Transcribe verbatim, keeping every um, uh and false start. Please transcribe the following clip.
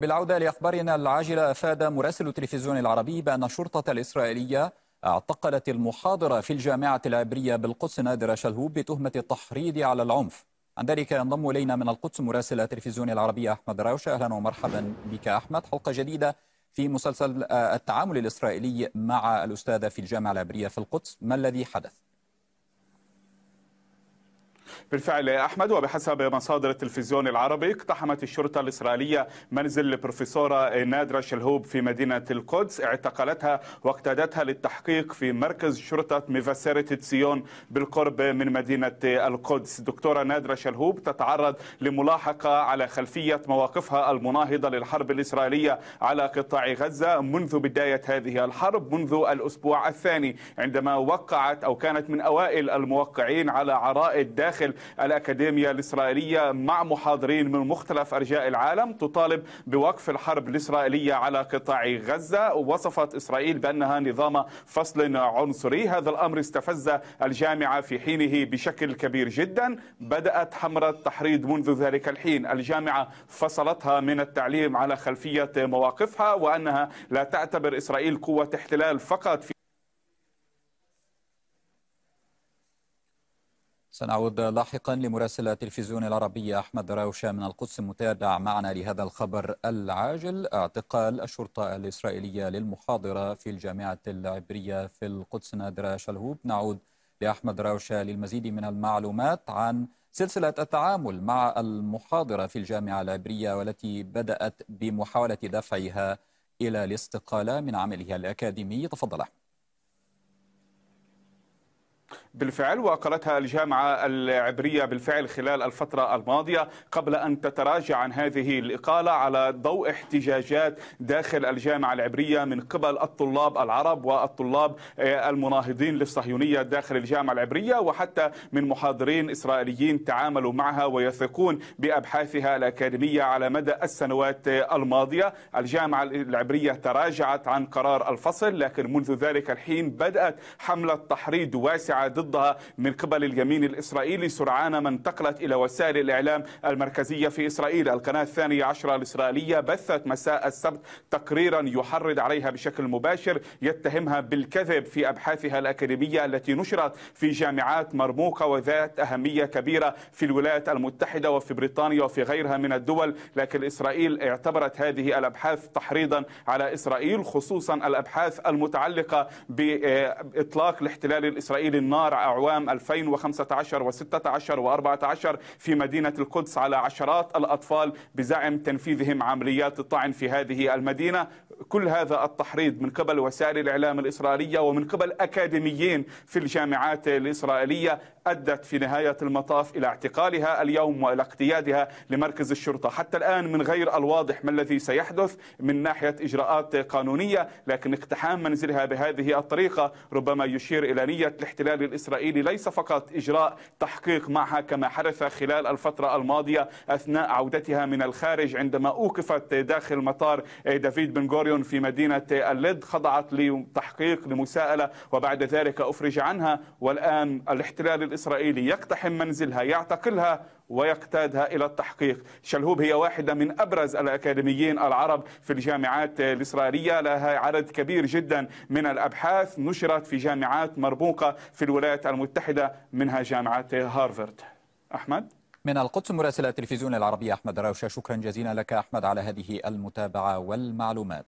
بالعودة لأخبارنا العاجلة، أفاد مراسل التلفزيون العربي بأن الشرطة الإسرائيلية اعتقلت المحاضرة في الجامعة العبرية بالقدس نادرة شلهوب بتهمة التحريض على العنف. عن ذلك ينضم إلينا من القدس مراسل التلفزيون العربي أحمد روشا. أهلا ومرحبا بك أحمد، حلقة جديدة في مسلسل التعامل الإسرائيلي مع الأستاذة في الجامعة العبرية في القدس، ما الذي حدث؟ بالفعل أحمد، وبحسب مصادر التلفزيون العربي اقتحمت الشرطة الإسرائيلية منزل البروفيسورة نادرة شلهوب في مدينة القدس، اعتقلتها واقتادتها للتحقيق في مركز شرطة ميفاسيريت تسيون بالقرب من مدينة القدس. دكتورة نادرة شلهوب تتعرض لملاحقة على خلفية مواقفها المناهضة للحرب الإسرائيلية على قطاع غزة منذ بداية هذه الحرب، منذ الأسبوع الثاني عندما وقعت أو كانت من أوائل الموقعين على عرائد داخل الأكاديمية الإسرائيلية مع محاضرين من مختلف أرجاء العالم تطالب بوقف الحرب الإسرائيلية على قطاع غزة. ووصفت إسرائيل بأنها نظام فصل عنصري. هذا الأمر استفز الجامعة في حينه بشكل كبير جدا. بدأت حملة تحريض منذ ذلك الحين. الجامعة فصلتها من التعليم على خلفية مواقفها وأنها لا تعتبر إسرائيل قوة احتلال فقط. في سنعود لاحقا لمراسل التلفزيون العربي أحمد روشا من القدس متابع معنا لهذا الخبر العاجل، اعتقال الشرطة الإسرائيلية للمحاضرة في الجامعة العبرية في القدس نادرة شلهوب. نعود لأحمد روشا للمزيد من المعلومات عن سلسلة التعامل مع المحاضرة في الجامعة العبرية والتي بدأت بمحاولة دفعها إلى الاستقالة من عملها الأكاديمي. تفضل أحمد. بالفعل، وأقلتها الجامعة العبرية بالفعل خلال الفترة الماضية قبل أن تتراجع عن هذه الإقالة على ضوء احتجاجات داخل الجامعة العبرية من قبل الطلاب العرب والطلاب المناهضين للصهيونية داخل الجامعة العبرية، وحتى من محاضرين إسرائيليين تعاملوا معها ويثقون بأبحاثها الأكاديمية على مدى السنوات الماضية. الجامعة العبرية تراجعت عن قرار الفصل، لكن منذ ذلك الحين بدأت حملة تحريض واسعة ضدها من قبل اليمين الإسرائيلي سرعان ما انتقلت إلى وسائل الإعلام المركزية في إسرائيل. القناة الثانية عشرة الإسرائيلية بثت مساء السبت تقريرا يحرض عليها بشكل مباشر، يتهمها بالكذب في أبحاثها الأكاديمية التي نشرت في جامعات مرموقة وذات أهمية كبيرة في الولايات المتحدة وفي بريطانيا وفي غيرها من الدول. لكن إسرائيل اعتبرت هذه الأبحاث تحريضا على إسرائيل، خصوصا الأبحاث المتعلقة بإطلاق الاحتلال الإسرائيلي النار أعوام ألفين وخمسة عشر وستة عشر وأربعة عشر في مدينة القدس على عشرات الأطفال بزعم تنفيذهم عمليات الطعن في هذه المدينة. كل هذا التحريض من قبل وسائل الإعلام الإسرائيلية ومن قبل أكاديميين في الجامعات الإسرائيلية أدت في نهاية المطاف إلى اعتقالها اليوم وإلى اقتيادها لمركز الشرطة. حتى الآن من غير الواضح ما الذي سيحدث من ناحية إجراءات قانونية، لكن اقتحام منزلها بهذه الطريقة ربما يشير إلى نية الاحتلال الإسرائيلي ليس فقط إجراء تحقيق معها كما حدث خلال الفترة الماضية أثناء عودتها من الخارج عندما أوقفت داخل مطار دافيد بن غوريون في مدينة اللد، خضعت لتحقيق لمساءلة وبعد ذلك أفرج عنها. والآن الاحتلال الإسرائيلي يقتحم منزلها، يعتقلها ويقتادها إلى التحقيق. شلهوب هي واحدة من أبرز الأكاديميين العرب في الجامعات الإسرائيلية، لها عدد كبير جدا من الأبحاث نشرت في جامعات مرموقة في الولايات المتحدة منها جامعة هارفارد. أحمد؟ من القدس مراسل التلفزيون العربي أحمد روشا، شكرا جزيلا لك أحمد على هذه المتابعة والمعلومات.